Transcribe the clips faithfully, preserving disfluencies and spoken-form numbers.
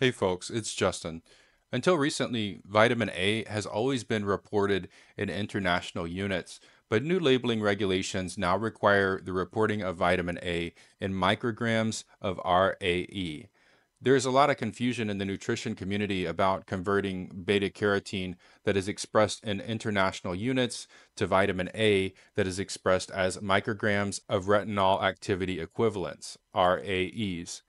Hey folks, it's Justin. Until recently, vitamin A has always been reported in international units, but new labeling regulations now require the reporting of vitamin A in micrograms of R A E. There's a lot of confusion in the nutrition community about converting beta-carotene that is expressed in international units to vitamin A that is expressed as micrograms of retinol activity equivalents, R A Es.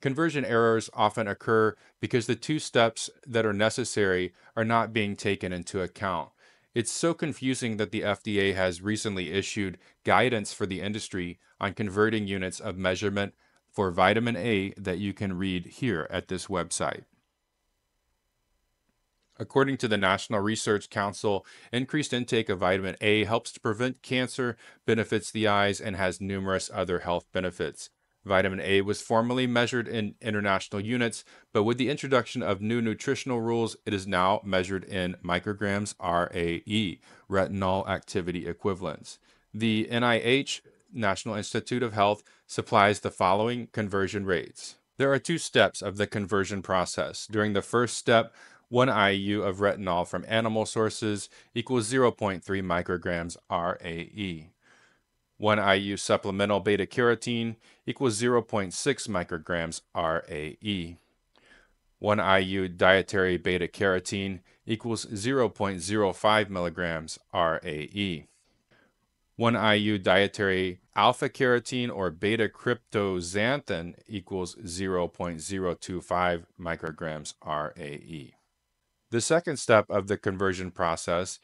Conversion errors often occur because the two steps that are necessary are not being taken into account. It's so confusing that the F D A has recently issued guidance for the industry on converting units of measurement for vitamin A that you can read here at this website. According to the National Research Council, increased intake of vitamin A helps to prevent cancer, benefits the eyes, and has numerous other health benefits. Vitamin A was formerly measured in international units, but with the introduction of new nutritional rules, it is now measured in micrograms R A E, retinol activity equivalents. The N I H, National Institute of Health, supplies the following conversion rates. There are two steps of the conversion process. During the first step, one I U of retinol from animal sources equals zero point three micrograms R A E. one I U supplemental beta-carotene equals zero point six micrograms R A E. one I U dietary beta-carotene equals zero point zero five milligrams R A E. one I U dietary alpha-carotene or beta-cryptoxanthin equals zero point zero two five micrograms R A E. The second step of the conversion process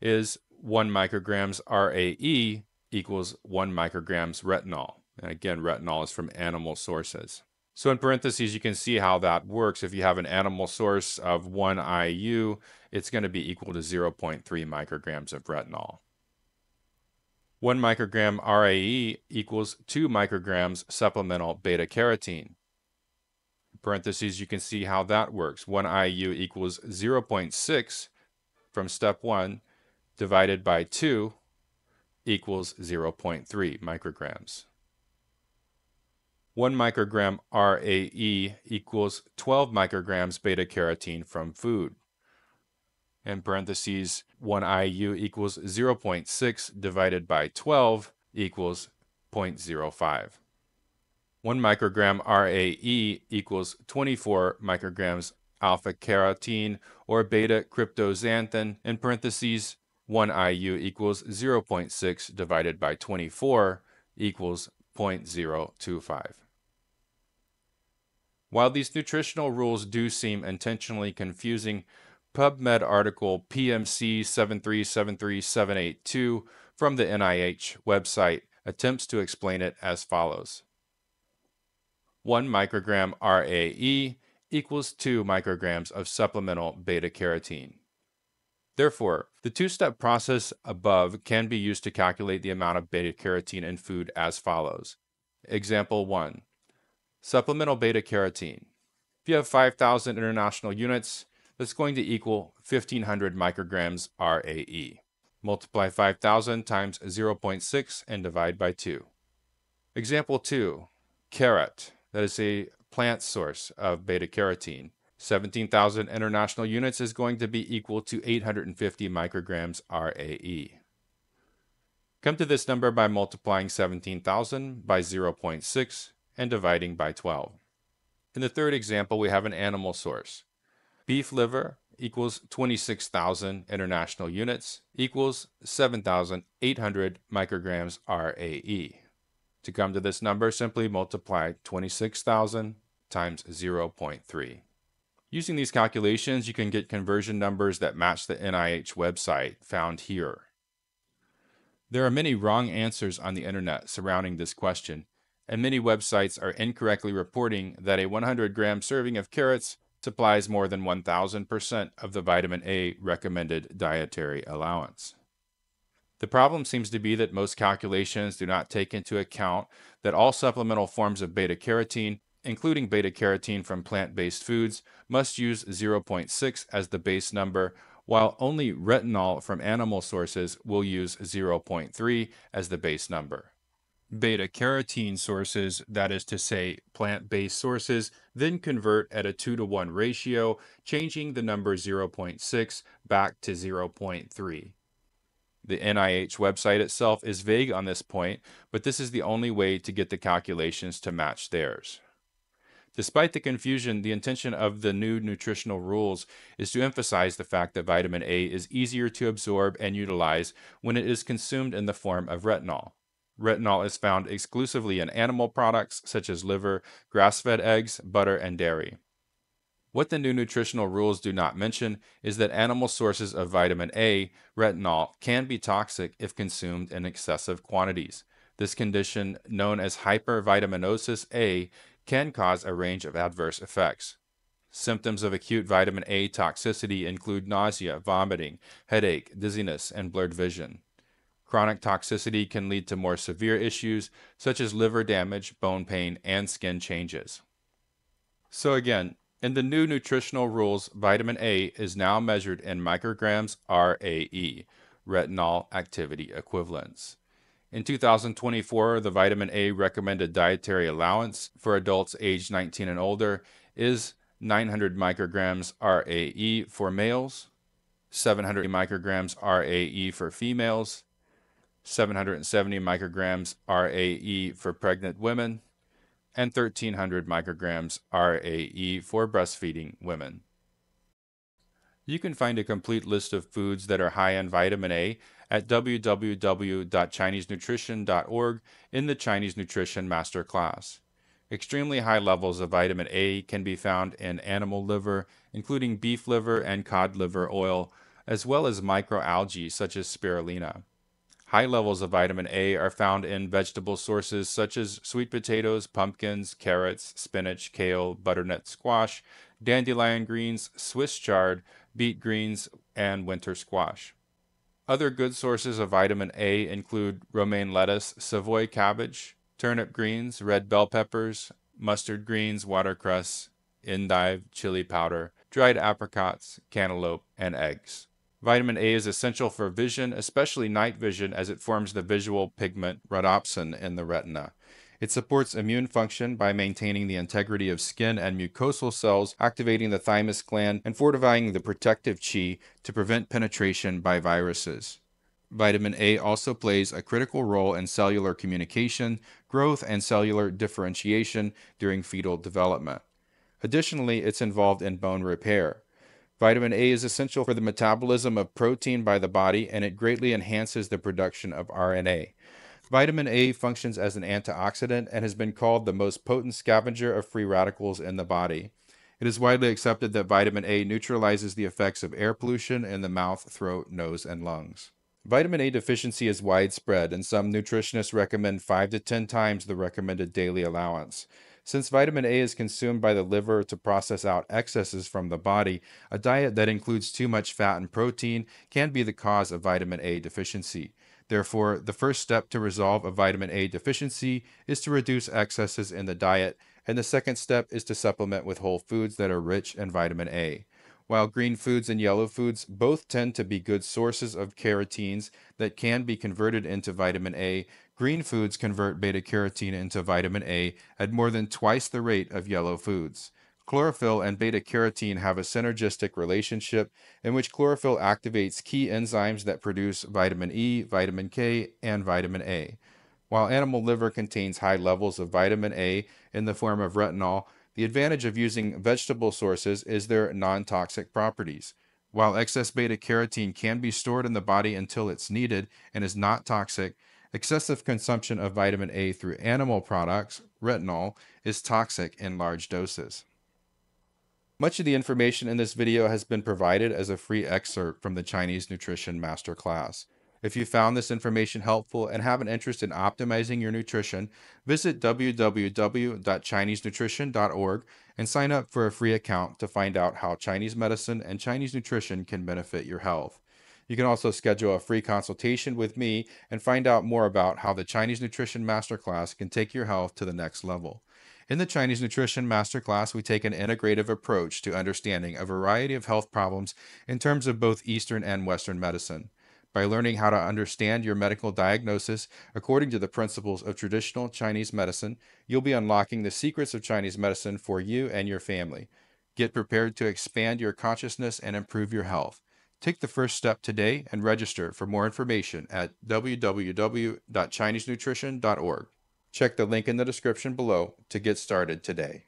is one micrograms R A E equals one micrograms retinol. And again, retinol is from animal sources. So in parentheses, you can see how that works. If you have an animal source of one I U, it's going to be equal to zero point three micrograms of retinol. one microgram R A E equals two micrograms supplemental beta-carotene. In parentheses, you can see how that works. one I U equals zero point six from step one divided by two equals zero point three micrograms. one microgram R A E equals twelve micrograms beta-carotene from food. In parentheses, one I U equals zero point six divided by twelve equals zero point zero five. one microgram R A E equals twenty-four micrograms alpha-carotene or beta-cryptoxanthin. In parentheses, one I U equals zero point six divided by twenty-four equals zero point zero two five. While these nutritional rules do seem intentionally confusing, PubMed article P M C seven three seven three seven eight two from the N I H website attempts to explain it as follows. one microgram R A E equals two micrograms of supplemental beta-carotene. Therefore, the two-step process above can be used to calculate the amount of beta-carotene in food as follows. Example one, supplemental beta-carotene. If you have five thousand international units, that's going to equal fifteen hundred micrograms R A E. Multiply five thousand times zero point six and divide by two. Example two, carrot, that is a plant source of beta-carotene. seventeen thousand international units is going to be equal to eight hundred fifty micrograms R A E. Come to this number by multiplying seventeen thousand by zero point six and dividing by twelve. In the third example, we have an animal source. Beef liver equals twenty-six thousand international units equals seven thousand eight hundred micrograms R A E. To come to this number, simply multiply twenty-six thousand times zero point three. Using these calculations, you can get conversion numbers that match the N I H website found here. There are many wrong answers on the internet surrounding this question, and many websites are incorrectly reporting that a one hundred gram serving of carrots supplies more than one thousand percent of the vitamin A recommended dietary allowance. The problem seems to be that most calculations do not take into account that all supplemental forms of beta-carotene, including beta-carotene from plant-based foods, must use zero point six as the base number, while only retinol from animal sources will use zero point three as the base number. beta-carotene sources, that is to say plant-based sources, then convert at a two to one ratio, changing the number zero point six back to zero point three. The N I H website itself is vague on this point, but this is the only way to get the calculations to match theirs. Despite the confusion, the intention of the new nutritional rules is to emphasize the fact that vitamin A is easier to absorb and utilize when it is consumed in the form of retinol. Retinol is found exclusively in animal products such as liver, grass-fed eggs, butter, and dairy. What the new nutritional rules do not mention is that animal sources of vitamin A, retinol, can be toxic if consumed in excessive quantities. This condition, known as hypervitaminosis A, can cause a range of adverse effects. Symptoms of acute vitamin A toxicity include nausea, vomiting, headache, dizziness, and blurred vision. Chronic toxicity can lead to more severe issues such as liver damage, bone pain, and skin changes. So again, in the new nutritional rules, vitamin A is now measured in micrograms R A E, retinol activity equivalents. In two thousand twenty-four, the vitamin A recommended dietary allowance for adults aged nineteen and older is nine hundred micrograms R A E for males, seven hundred micrograms R A E for females, seven hundred seventy micrograms R A E for pregnant women, and thirteen hundred micrograms R A E for breastfeeding women. You can find a complete list of foods that are high in vitamin A at w w w dot chinese nutrition dot org in the Chinese Nutrition Masterclass. Extremely high levels of vitamin A can be found in animal liver, including beef liver and cod liver oil, as well as microalgae such as spirulina. High levels of vitamin A are found in vegetable sources such as sweet potatoes, pumpkins, carrots, spinach, kale, butternut squash, dandelion greens, Swiss chard, beet greens, and winter squash. Other good sources of vitamin A include romaine lettuce, Savoy cabbage, turnip greens, red bell peppers, mustard greens, watercress, endive, chili powder, dried apricots, cantaloupe, and eggs. Vitamin A is essential for vision, especially night vision, as it forms the visual pigment rhodopsin in the retina. It supports immune function by maintaining the integrity of skin and mucosal cells, activating the thymus gland, and fortifying the protective chi to prevent penetration by viruses. Vitamin A also plays a critical role in cellular communication, growth, and cellular differentiation during fetal development. Additionally, it's involved in bone repair. Vitamin A is essential for the metabolism of protein by the body, and it greatly enhances the production of R N A. Vitamin A functions as an antioxidant and has been called the most potent scavenger of free radicals in the body. It is widely accepted that vitamin A neutralizes the effects of air pollution in the mouth, throat, nose, and lungs. Vitamin A deficiency is widespread, and some nutritionists recommend five to ten times the recommended daily allowance. Since vitamin A is consumed by the liver to process out excesses from the body, a diet that includes too much fat and protein can be the cause of vitamin A deficiency. Therefore, the first step to resolve a vitamin A deficiency is to reduce excesses in the diet, and the second step is to supplement with whole foods that are rich in vitamin A. While green foods and yellow foods both tend to be good sources of carotenes that can be converted into vitamin A, green foods convert beta-carotene into vitamin A at more than twice the rate of yellow foods. Chlorophyll and beta-carotene have a synergistic relationship in which chlorophyll activates key enzymes that produce vitamin E, vitamin K, and vitamin A. While animal liver contains high levels of vitamin A in the form of retinol, the advantage of using vegetable sources is their non-toxic properties. While excess beta-carotene can be stored in the body until it's needed and is not toxic, excessive consumption of vitamin A through animal products, retinol, is toxic in large doses. Much of the information in this video has been provided as a free excerpt from the Chinese Nutrition Masterclass. If you found this information helpful and have an interest in optimizing your nutrition, visit w w w dot chinese nutrition dot org and sign up for a free account to find out how Chinese medicine and Chinese nutrition can benefit your health. You can also schedule a free consultation with me and find out more about how the Chinese Nutrition Masterclass can take your health to the next level. In the Chinese Nutrition Masterclass, we take an integrative approach to understanding a variety of health problems in terms of both Eastern and Western medicine. by learning how to understand your medical diagnosis according to the principles of traditional Chinese medicine, you'll be unlocking the secrets of Chinese medicine for you and your family. Get prepared to expand your consciousness and improve your health. Take the first step today and register for more information at w w w dot chinese nutrition dot org. Check the link in the description below to get started today.